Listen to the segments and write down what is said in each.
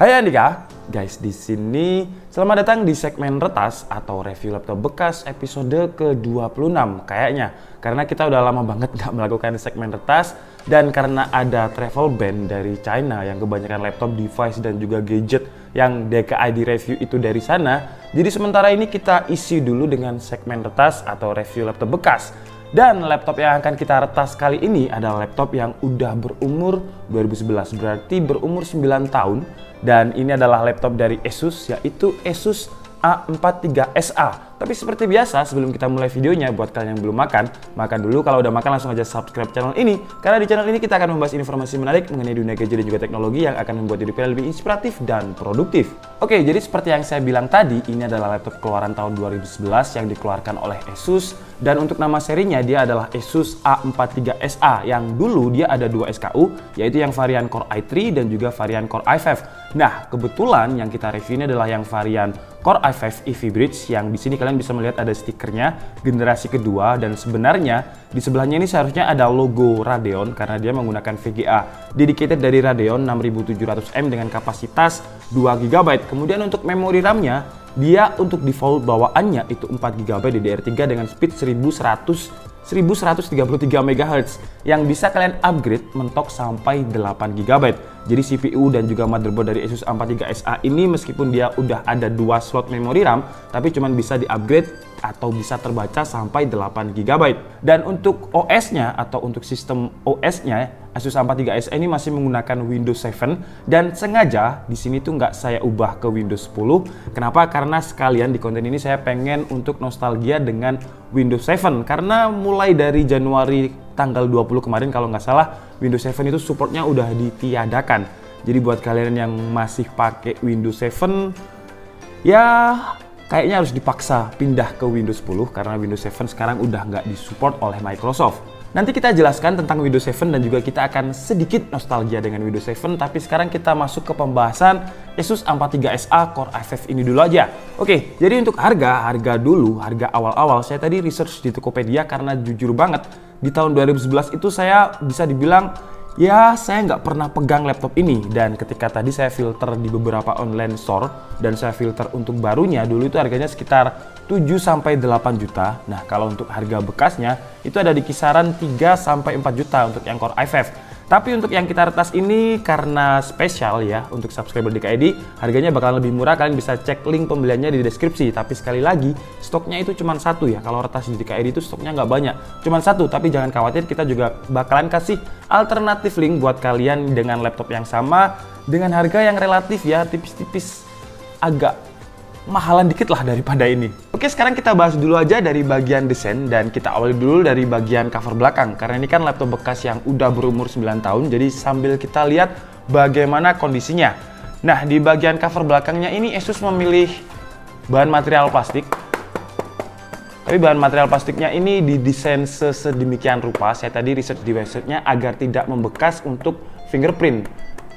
Hai Andika, guys, di sini selamat datang di segmen Retas atau Review Laptop Bekas episode ke-26 kayaknya. Karena kita udah lama banget nggak melakukan segmen Retas dan karena ada travel ban dari China yang kebanyakan laptop, device, dan juga gadget yang DKID review itu dari sana. Jadi sementara ini kita isi dulu dengan segmen Retas atau Review Laptop Bekas. Dan laptop yang akan kita retas kali ini adalah laptop yang udah berumur 2011, berarti berumur 9 tahun. Dan ini adalah laptop dari Asus, yaitu Asus A43SA. Tapi seperti biasa, sebelum kita mulai videonya, buat kalian yang belum makan, makan dulu. Kalau udah makan, langsung aja subscribe channel ini. Karena di channel ini kita akan membahas informasi menarik mengenai dunia gadget dan juga teknologi yang akan membuat hidup kalian lebih inspiratif dan produktif. Oke, jadi seperti yang saya bilang tadi, ini adalah laptop keluaran tahun 2011 yang dikeluarkan oleh Asus. Dan untuk nama serinya dia adalah Asus A43SA yang dulu dia ada 2 SKU, yaitu yang varian Core i3 dan juga varian Core i5. Nah, kebetulan yang kita review ini adalah yang varian Core i5 Ivy Bridge yang di sini kalian bisa melihat ada stikernya generasi kedua, dan sebenarnya di sebelahnya ini seharusnya ada logo Radeon karena dia menggunakan VGA dedicated dari Radeon 6700M dengan kapasitas 2 GB. Kemudian untuk memori RAM-nya, dia untuk default bawaannya itu 4GB DDR3 dengan speed 1133 MHz yang bisa kalian upgrade mentok sampai 8GB. Jadi CPU dan juga motherboard dari Asus A43SA ini meskipun dia udah ada 2 slot memori RAM, tapi cuman bisa di-upgrade atau bisa terbaca sampai 8GB. Dan untuk OS-nya atau untuk sistem OS-nya, Asus A43SA ini masih menggunakan Windows 7 dan sengaja di sini tuh nggak saya ubah ke Windows 10. Kenapa? Karena sekalian di konten ini saya pengen untuk nostalgia dengan Windows 7 karena mulai dari Januari tanggal 20 kemarin kalau nggak salah Windows 7 itu supportnya udah ditiadakan. Jadi buat kalian yang masih pakai Windows 7 ya kayaknya harus dipaksa pindah ke Windows 10 karena Windows 7 sekarang udah nggak disupport oleh Microsoft. Nanti kita jelaskan tentang Windows 7 dan juga kita akan sedikit nostalgia dengan Windows 7, tapi sekarang kita masuk ke pembahasan Asus A43SA Core i5 ini dulu aja. Oke, jadi untuk harga awal-awal saya tadi research di Tokopedia karena jujur banget di tahun 2011 itu saya bisa dibilang ya saya nggak pernah pegang laptop ini, dan ketika tadi saya filter di beberapa online store dan saya filter untuk barunya dulu itu harganya sekitar 7–8 juta. Nah, kalau untuk harga bekasnya itu ada di kisaran 3–4 juta untuk yang Core i5. Tapi untuk yang kita retas ini karena spesial ya untuk subscriber DKID, harganya bakalan lebih murah. Kalian bisa cek link pembeliannya di deskripsi. Tapi sekali lagi, stoknya itu cuma 1 ya. Kalau retas di DKID itu stoknya nggak banyak, cuma 1. Tapi jangan khawatir, kita juga bakalan kasih alternatif link buat kalian dengan laptop yang sama dengan harga yang relatif ya tipis-tipis agak mahalan dikit lah daripada ini. Oke, sekarang kita bahas dulu aja dari bagian desain dan kita awali dulu dari bagian cover belakang karena ini kan laptop bekas yang udah berumur 9 tahun, jadi sambil kita lihat bagaimana kondisinya. Nah, di bagian cover belakangnya ini Asus memilih bahan material plastik. Tapi bahan material plastiknya ini didesain sedemikian rupa, saya tadi research di websitenya agar tidak membekas untuk fingerprint.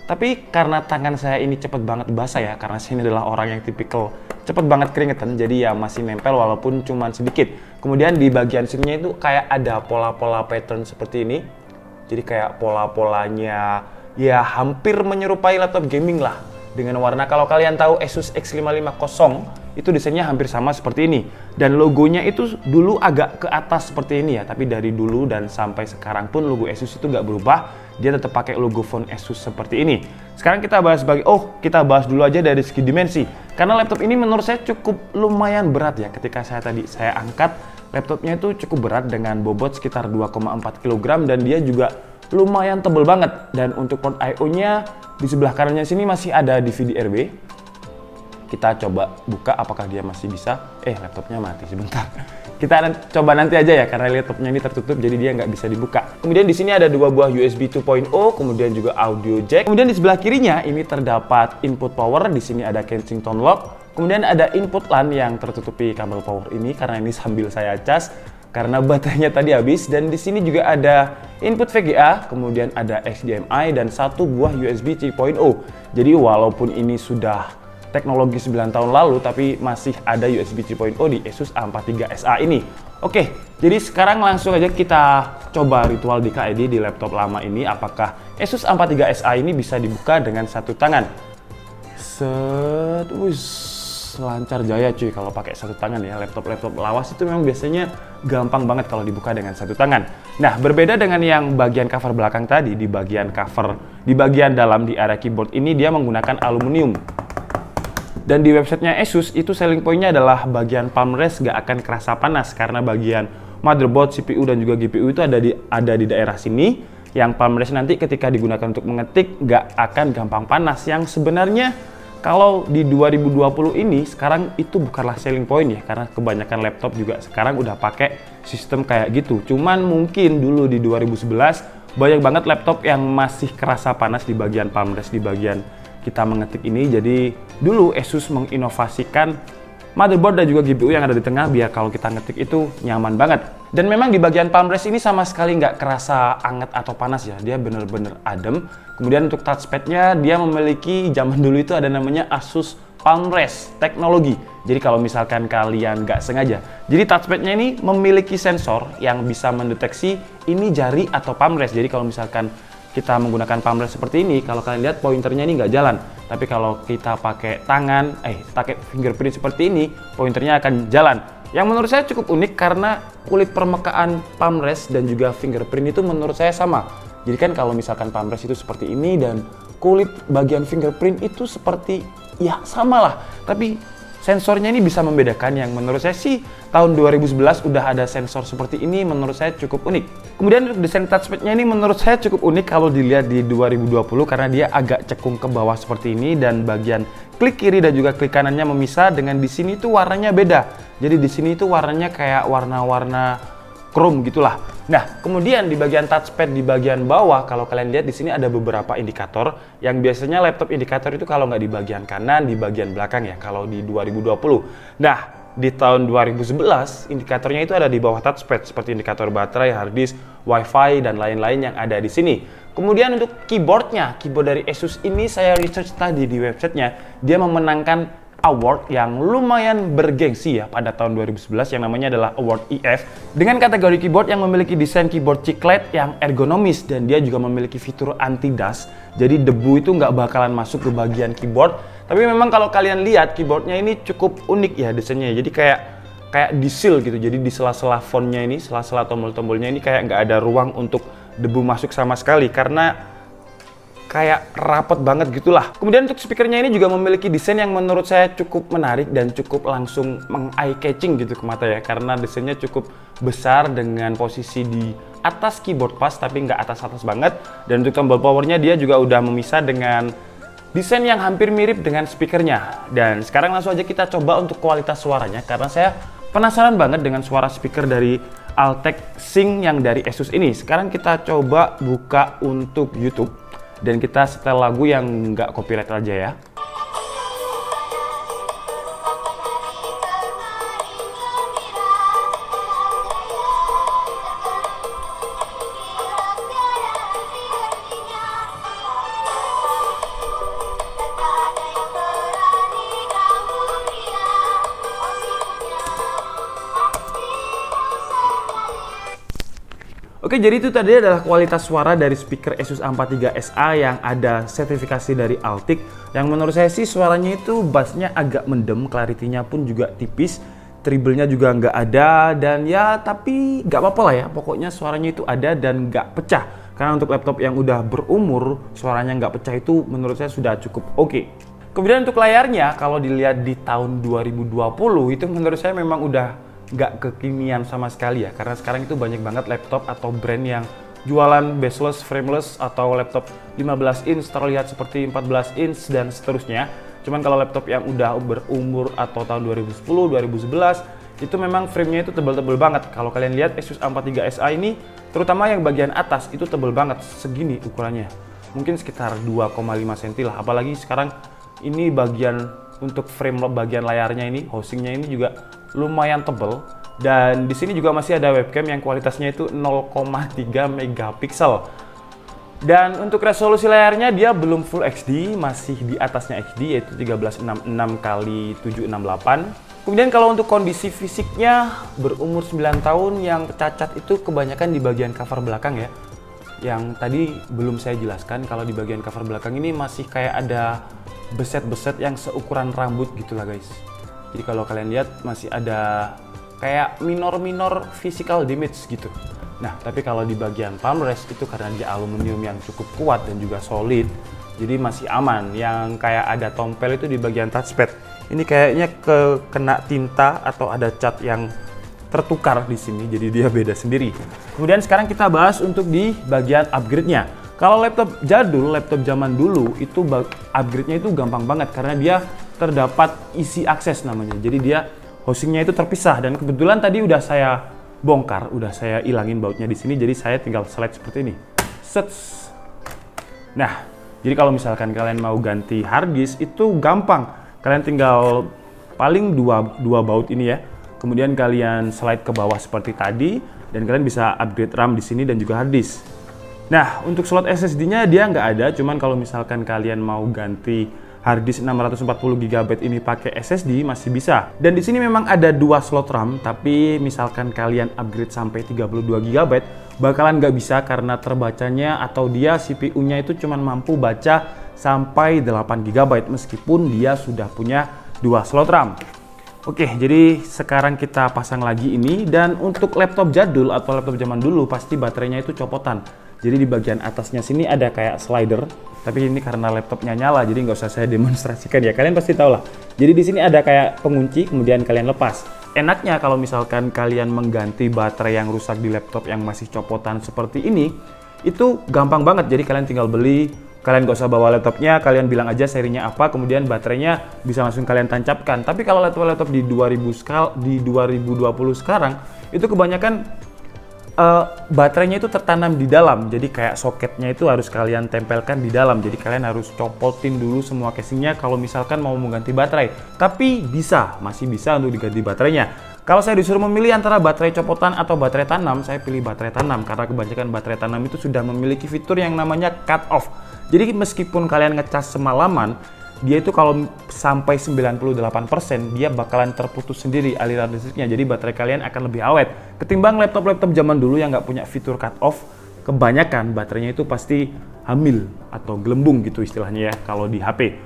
Tapi karena tangan saya ini cepet banget basah ya, karena saya ini adalah orang yang tipikal cepet banget keringetan, jadi ya masih nempel walaupun cuman sedikit. Kemudian di bagian sininya itu kayak ada pola-pola pattern seperti ini. Jadi kayak pola-polanya ya hampir menyerupai laptop gaming lah. Dengan warna, kalau kalian tahu Asus X550 itu desainnya hampir sama seperti ini. Dan logonya itu dulu agak ke atas seperti ini ya, tapi dari dulu dan sampai sekarang pun logo Asus itu nggak berubah. Dia tetap pakai logo font Asus seperti ini. Sekarang kita bahas dulu aja dari segi dimensi. Karena laptop ini menurut saya cukup lumayan berat ya. Ketika saya angkat, laptopnya itu cukup berat dengan bobot sekitar 2,4 kg dan dia juga lumayan tebel banget. Dan untuk port I/O-nya di sebelah kanannya sini masih ada DVD RW. Kita coba buka apakah dia masih bisa. Laptopnya mati sebentar. Kita coba nanti aja ya karena laptopnya ini tertutup jadi dia nggak bisa dibuka. Kemudian di sini ada 2 buah USB 2.0, kemudian juga audio jack. Kemudian di sebelah kirinya ini terdapat input power. Di sini ada Kensington lock. Kemudian ada input LAN yang tertutupi kabel power ini karena ini sambil saya cas karena baterainya tadi habis. Dan di sini juga ada input VGA, kemudian ada HDMI dan 1 buah USB 3.0. Jadi walaupun ini sudah teknologi 9 tahun lalu tapi masih ada USB 3.0 di Asus A43SA ini. Oke, jadi sekarang langsung aja kita coba ritual DKID di laptop lama ini apakah Asus A43SA ini bisa dibuka dengan 1 tangan. Set, lancar jaya cuy kalau pakai satu tangan ya. Laptop-laptop lawas itu memang biasanya gampang banget kalau dibuka dengan satu tangan. Nah, berbeda dengan yang bagian cover belakang tadi, di bagian cover, di bagian dalam di area keyboard ini dia menggunakan aluminium. Dan di websitenya Asus itu selling point-nya adalah bagian palm rest gak akan kerasa panas karena bagian motherboard, CPU dan juga GPU itu ada di daerah sini. Yang palm rest nanti ketika digunakan untuk mengetik gak akan gampang panas, yang sebenarnya kalau di 2020 ini sekarang itu bukanlah selling point ya, karena kebanyakan laptop juga sekarang udah pakai sistem kayak gitu. Cuman mungkin dulu di 2011 banyak banget laptop yang masih kerasa panas di bagian palm rest, di bagian kita mengetik ini. Jadi dulu Asus menginovasikan motherboard dan juga GPU yang ada di tengah biar kalau kita ngetik itu nyaman banget. Dan memang di bagian palm rest ini sama sekali nggak kerasa anget atau panas ya, dia bener-bener adem. Kemudian untuk touchpadnya dia memiliki, zaman dulu itu ada namanya Asus Palm Rest Technology. Jadi kalau misalkan kalian nggak sengaja, jadi touchpadnya ini memiliki sensor yang bisa mendeteksi ini jari atau palm rest. Jadi kalau misalkan kita menggunakan palm rest seperti ini, kalau kalian lihat pointernya ini nggak jalan. Tapi kalau kita pakai tangan, pakai fingerprint seperti ini, pointernya akan jalan. Yang menurut saya cukup unik karena kulit permukaan palm rest dan juga fingerprint itu menurut saya sama. Jadi kan kalau misalkan palm rest itu seperti ini dan kulit bagian fingerprint itu seperti, ya samalah. Tapi sensornya ini bisa membedakan, yang menurut saya sih tahun 2011 udah ada sensor seperti ini, menurut saya cukup unik. Kemudian untuk desain touchpadnya ini menurut saya cukup unik kalau dilihat di 2020 karena dia agak cekung ke bawah seperti ini dan bagian klik kiri dan juga klik kanannya memisah, dengan di sini itu warnanya beda. Jadi di sini itu warnanya kayak warna-warna chrome gitulah. Nah, kemudian di bagian touchpad di bagian bawah, kalau kalian lihat di sini ada beberapa indikator yang biasanya laptop indikator itu kalau nggak di bagian kanan, di bagian belakang ya, kalau di 2020. Nah, di tahun 2011 indikatornya itu ada di bawah touchpad seperti indikator baterai, hard disk, wifi dan lain-lain yang ada di sini. Kemudian untuk keyboardnya, keyboard dari Asus ini saya research tadi di websitenya, dia memenangkan award yang lumayan bergengsi ya pada tahun 2011 yang namanya adalah Award IF, dengan kategori keyboard yang memiliki desain keyboard chiclet yang ergonomis dan dia juga memiliki fitur anti dust, jadi debu itu nggak bakalan masuk ke bagian keyboard. Tapi memang kalau kalian lihat keyboardnya ini cukup unik ya desainnya, jadi kayak disil gitu, jadi di sela-sela fontnya ini, sela-sela tombol-tombolnya ini kayak nggak ada ruang untuk debu masuk sama sekali karena kayak rapet banget gitulah. Kemudian untuk speakernya ini juga memiliki desain yang menurut saya cukup menarik dan cukup langsung meng-eye-catching gitu ke mata ya, karena desainnya cukup besar dengan posisi di atas keyboard pas tapi nggak atas-atas banget. Dan untuk tombol powernya dia juga udah memisah dengan desain yang hampir mirip dengan speakernya. Dan sekarang langsung aja kita coba untuk kualitas suaranya karena saya penasaran banget dengan suara speaker dari Altec Sync yang dari Asus ini. Sekarang kita coba buka untuk YouTube dan kita setel lagu yang nggak copyright aja ya. Oke, jadi itu tadi adalah kualitas suara dari speaker Asus A43SA yang ada sertifikasi dari Altec. Yang menurut saya sih suaranya itu bassnya agak mendem, clarity-nya pun juga tipis, treble-nya juga nggak ada, dan ya tapi nggak apa-apa lah ya, pokoknya suaranya itu ada dan nggak pecah. Karena untuk laptop yang udah berumur, suaranya nggak pecah itu menurut saya sudah cukup oke. Kemudian untuk layarnya, kalau dilihat di tahun 2020 itu menurut saya memang udah nggak kekinian sama sekali ya, karena sekarang itu banyak banget laptop atau brand yang jualan bezel frameless atau laptop 15 inch terlihat seperti 14 inch dan seterusnya. Cuman kalau laptop yang udah berumur atau tahun 2010, 2011 itu memang framenya itu tebal-tebal banget. Kalau kalian lihat Asus A43SA ini terutama yang bagian atas itu tebal banget, segini ukurannya, mungkin sekitar 2,5 cm lah. Apalagi sekarang ini bagian untuk frame bagian layarnya ini, housingnya ini juga lumayan tebel. Dan di sini juga masih ada webcam yang kualitasnya itu 0,3 megapiksel. Dan untuk resolusi layarnya dia belum full HD, masih di atasnya HD yaitu 1366 x 768. Kemudian kalau untuk kondisi fisiknya, berumur 9 tahun yang cacat itu kebanyakan di bagian cover belakang ya. Yang tadi belum saya jelaskan kalau di bagian cover belakang ini masih kayak ada beset-beset yang seukuran rambut gitulah guys. Jadi kalau kalian lihat masih ada kayak minor-minor physical damage gitu. Nah, tapi kalau di bagian palm rest itu karena dia aluminium yang cukup kuat dan juga solid, jadi masih aman. Yang kayak ada tompel itu di bagian touchpad. Ini kayaknya kena tinta atau ada cat yang tertukar di sini, jadi dia beda sendiri. Kemudian sekarang kita bahas untuk di bagian upgrade-nya. Kalau laptop jadul, laptop zaman dulu itu upgrade-nya itu gampang banget karena dia terdapat easy access namanya. Jadi dia hostingnya itu terpisah dan kebetulan tadi udah saya bongkar, udah saya ilangin bautnya di sini. Jadi saya tinggal slide seperti ini. Sets. Nah, jadi kalau misalkan kalian mau ganti hard disk itu gampang. Kalian tinggal paling dua baut ini ya. Kemudian kalian slide ke bawah seperti tadi dan kalian bisa upgrade RAM di sini dan juga hard disk. Nah, untuk slot SSD-nya dia nggak ada, cuman kalau misalkan kalian mau ganti hard disk 640 GB ini pakai SSD masih bisa. Dan di sini memang ada dua slot RAM, tapi misalkan kalian upgrade sampai 32 GB bakalan nggak bisa karena terbacanya atau dia CPU-nya itu cuman mampu baca sampai 8 GB meskipun dia sudah punya dua slot RAM. Oke, jadi sekarang kita pasang lagi ini. Dan untuk laptop jadul atau laptop zaman dulu pasti baterainya itu copotan. Jadi di bagian atasnya sini ada kayak slider. Tapi ini karena laptopnya nyala, jadi nggak usah saya demonstrasikan ya. Kalian pasti tahu lah. Jadi di sini ada kayak pengunci, kemudian kalian lepas. Enaknya kalau misalkan kalian mengganti baterai yang rusak di laptop yang masih copotan seperti ini, itu gampang banget. Jadi kalian tinggal beli. Kalian gak usah bawa laptopnya, kalian bilang aja serinya apa, kemudian baterainya bisa langsung kalian tancapkan. Tapi kalau laptop-laptop di 2020 sekarang, itu kebanyakan baterainya itu tertanam di dalam. Jadi kayak soketnya itu harus kalian tempelkan di dalam. Jadi kalian harus copotin dulu semua casingnya kalau misalkan mau mengganti baterai. Tapi bisa, masih bisa untuk diganti baterainya. Kalau saya disuruh memilih antara baterai copotan atau baterai tanam, saya pilih baterai tanam karena kebanyakan baterai tanam itu sudah memiliki fitur yang namanya cut off. Jadi meskipun kalian ngecas semalaman, dia itu kalau sampai 98% dia bakalan terputus sendiri aliran listriknya. Jadi baterai kalian akan lebih awet. Ketimbang laptop-laptop zaman dulu yang nggak punya fitur cut off, kebanyakan baterainya itu pasti hamil atau gelembung gitu istilahnya ya kalau di HP.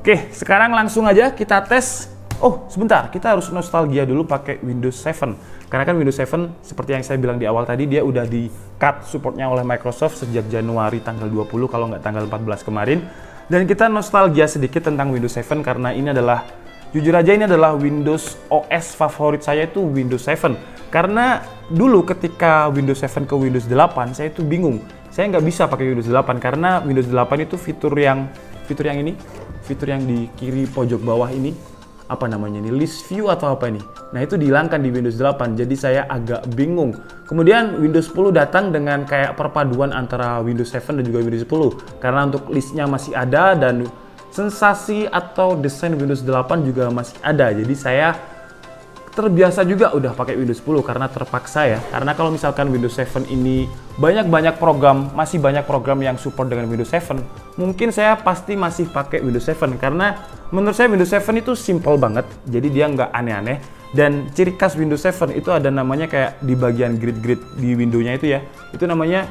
Oke, sekarang langsung aja kita tes. Oh, sebentar, kita harus nostalgia dulu pakai Windows 7. Karena kan Windows 7, seperti yang saya bilang di awal tadi, dia udah di-cut supportnya oleh Microsoft sejak Januari tanggal 20, kalau nggak tanggal 14 kemarin. Dan kita nostalgia sedikit tentang Windows 7 karena ini adalah, jujur aja ini adalah Windows OS favorit saya itu Windows 7. Karena dulu ketika Windows 7 ke Windows 8, saya itu bingung. Saya nggak bisa pakai Windows 8 karena Windows 8 itu fitur yang di kiri pojok bawah ini, apa namanya ini, list view atau apa ini. Nah, itu dihilangkan di Windows 8, jadi saya agak bingung. Kemudian Windows 10 datang dengan kayak perpaduan antara Windows 7 dan juga Windows 10. Karena untuk listnya masih ada dan sensasi atau desain Windows 8 juga masih ada. Jadi saya terbiasa juga udah pakai Windows 10 karena terpaksa ya. Karena kalau misalkan Windows 7 ini masih banyak program yang support dengan Windows 7, mungkin saya pasti masih pakai Windows 7 karena menurut saya Windows 7 itu simple banget, jadi dia nggak aneh-aneh. Dan ciri khas Windows 7 itu ada namanya kayak di bagian grid-grid di windownya itu ya, itu namanya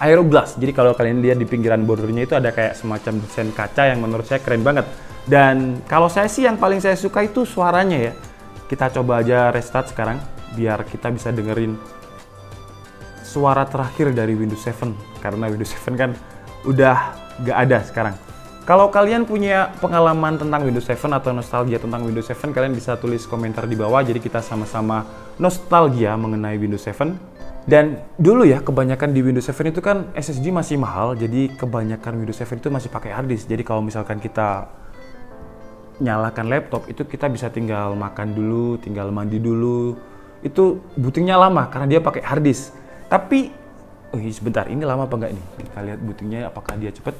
aeroglass. Jadi kalau kalian lihat di pinggiran bordernya itu ada kayak semacam desain kaca yang menurut saya keren banget. Dan kalau saya sih yang paling saya suka itu suaranya ya. Kita coba aja restart sekarang, biar kita bisa dengerin suara terakhir dari Windows 7. Karena Windows 7 kan udah nggak ada sekarang. Kalau kalian punya pengalaman tentang Windows 7 atau nostalgia tentang Windows 7, kalian bisa tulis komentar di bawah. Jadi kita sama-sama nostalgia mengenai Windows 7. Dan dulu ya, kebanyakan di Windows 7 itu kan SSD masih mahal. Jadi kebanyakan Windows 7 itu masih pakai hard disk. Jadi kalau misalkan kita nyalakan laptop, itu kita bisa tinggal makan dulu, tinggal mandi dulu. Itu bootingnya lama karena dia pakai hard disk. Tapi, sebentar, ini lama apa enggak nih? Kita lihat bootingnya apakah dia cepet.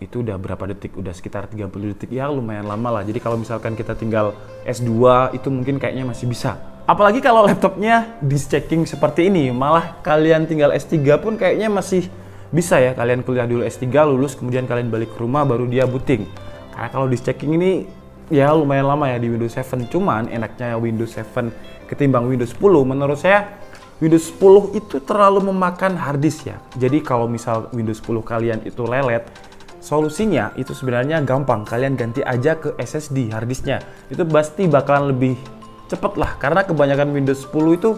Itu udah berapa detik? Udah sekitar 30 detik. Ya lumayan lama lah. Jadi kalau misalkan kita tinggal S2 itu mungkin kayaknya masih bisa. Apalagi kalau laptopnya disk checking seperti ini. Malah kalian tinggal S3 pun kayaknya masih bisa ya. Kalian kuliah dulu S3, lulus, kemudian kalian balik ke rumah baru dia booting. Karena kalau disk checking ini ya lumayan lama ya di Windows 7. Cuman enaknya Windows 7 ketimbang Windows 10 menurut saya, Windows 10 itu terlalu memakan hard disk ya. Jadi kalau misal Windows 10 kalian itu lelet, Solusinya itu sebenarnya gampang, kalian ganti aja ke SSD harddisknya. Itu pasti bakalan lebih cepet lah, karena kebanyakan Windows 10 itu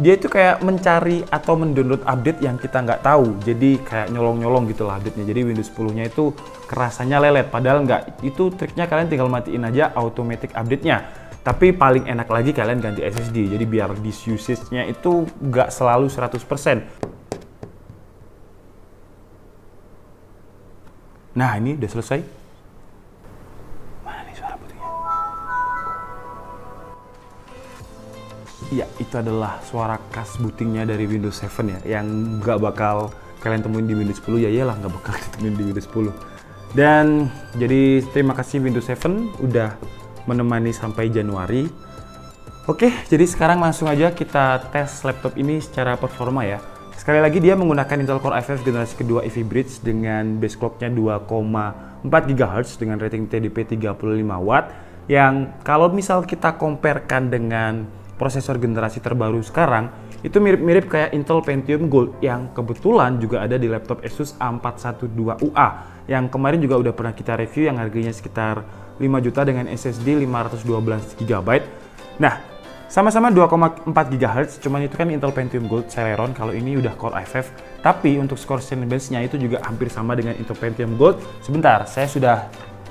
dia itu kayak mencari atau mendownload update yang kita nggak tahu. Jadi kayak nyolong-nyolong gitu lah update-nya. Jadi Windows 10-nya itu kerasanya lelet, padahal nggak. Itu triknya kalian tinggal matiin aja automatic update-nya. Tapi paling enak lagi kalian ganti SSD, jadi biar disk usage-nya itu nggak selalu 100%. Nah, ini udah selesai. Mana nih suara putihnya? Ya, itu adalah suara khas bootingnya dari Windows 7 ya, yang nggak bakal kalian temuin di Windows 10. Ya iyalah, nggak bakal ditemuin di Windows 10. Dan jadi terima kasih Windows 7 udah menemani sampai Januari. Oke, jadi sekarang langsung aja kita tes laptop ini secara performa ya. Sekali lagi dia menggunakan Intel Core i5 generasi kedua Ivy Bridge dengan base clocknya 2,4 GHz dengan rating TDP 35 Watt, yang kalau misal kita comparekan dengan prosesor generasi terbaru sekarang itu mirip-mirip kayak Intel Pentium Gold yang kebetulan juga ada di laptop Asus A412UA yang kemarin juga udah pernah kita review, yang harganya sekitar 5 juta dengan SSD 512 GB. Nah, sama-sama 2,4 GHz, cuman itu kan Intel Pentium Gold Celeron, kalau ini udah Core i5. Tapi untuk skor Cinebench-nya itu juga hampir sama dengan Intel Pentium Gold. Sebentar, saya sudah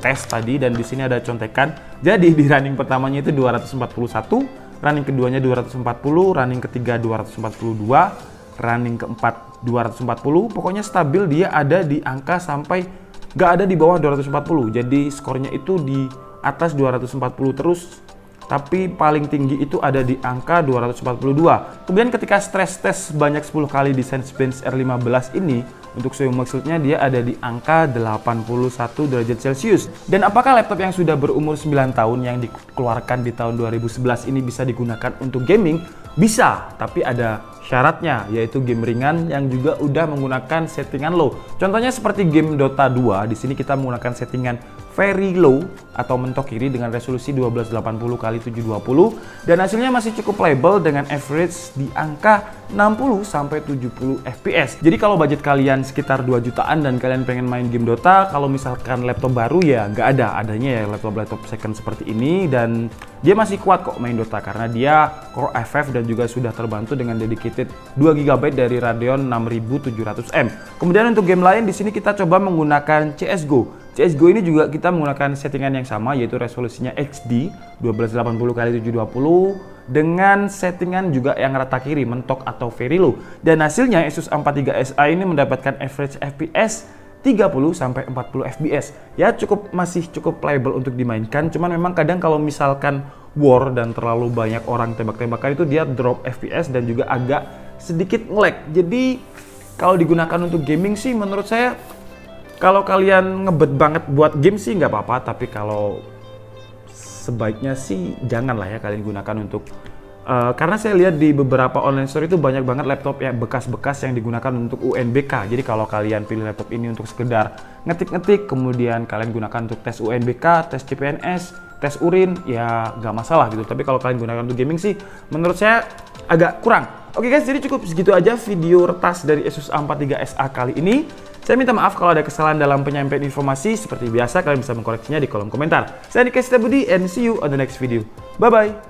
tes tadi dan di sini ada contekan. Jadi di running pertamanya itu 241, running keduanya 240, running ketiga 242, running keempat 240. Pokoknya stabil, dia ada di angka sampai nggak ada di bawah 240. Jadi skornya itu di atas 240 terus, tapi paling tinggi itu ada di angka 242. Kemudian ketika stress test banyak 10 kali di Cinebench R15 ini, untuk suhu maksudnya dia ada di angka 81 derajat Celsius. Dan apakah laptop yang sudah berumur 9 tahun yang dikeluarkan di tahun 2011 ini bisa digunakan untuk gaming? Bisa, tapi ada syaratnya, yaitu game ringan yang juga udah menggunakan settingan low. Contohnya seperti game Dota 2, di sini kita menggunakan settingan very low atau mentok kiri dengan resolusi 1280x720 dan hasilnya masih cukup playable dengan average di angka 60-70 fps. Jadi kalau budget kalian sekitar 2 jutaan dan kalian pengen main game Dota, kalau misalkan laptop baru ya nggak ada, adanya ya laptop-laptop second seperti ini, dan dia masih kuat kok main Dota karena dia Core i5 dan juga sudah terbantu dengan dedicated 2GB dari Radeon 6700M. Kemudian untuk game lain di sini kita coba menggunakan CSGO. CSGO ini juga kita menggunakan settingan yang sama, yaitu resolusinya XD 1280x720 dengan settingan juga yang rata kiri, mentok atau very low. Dan hasilnya Asus A43SA ini mendapatkan average FPS 30-40 fps. Ya masih cukup playable untuk dimainkan, cuman memang kadang kalau misalkan war dan terlalu banyak orang tembak-tembakan itu dia drop FPS dan juga agak sedikit nge-lag. Jadi kalau digunakan untuk gaming sih menurut saya, kalau kalian ngebet banget buat game sih nggak apa-apa, tapi kalau sebaiknya sih janganlah ya kalian gunakan untuk karena saya lihat di beberapa online store itu banyak banget laptop ya bekas-bekas yang digunakan untuk UNBK. Jadi kalau kalian pilih laptop ini untuk sekedar ngetik-ngetik, kemudian kalian gunakan untuk tes UNBK, tes CPNS, tes urin, ya nggak masalah gitu. Tapi kalau kalian gunakan untuk gaming sih menurut saya agak kurang. Oke guys, jadi cukup segitu aja video retas dari Asus A43SA kali ini. Saya minta maaf kalau ada kesalahan dalam penyampaian informasi. Seperti biasa, kalian bisa mengkoreksinya di kolom komentar. Saya Nikes Tabudi, and see you on the next video. Bye-bye!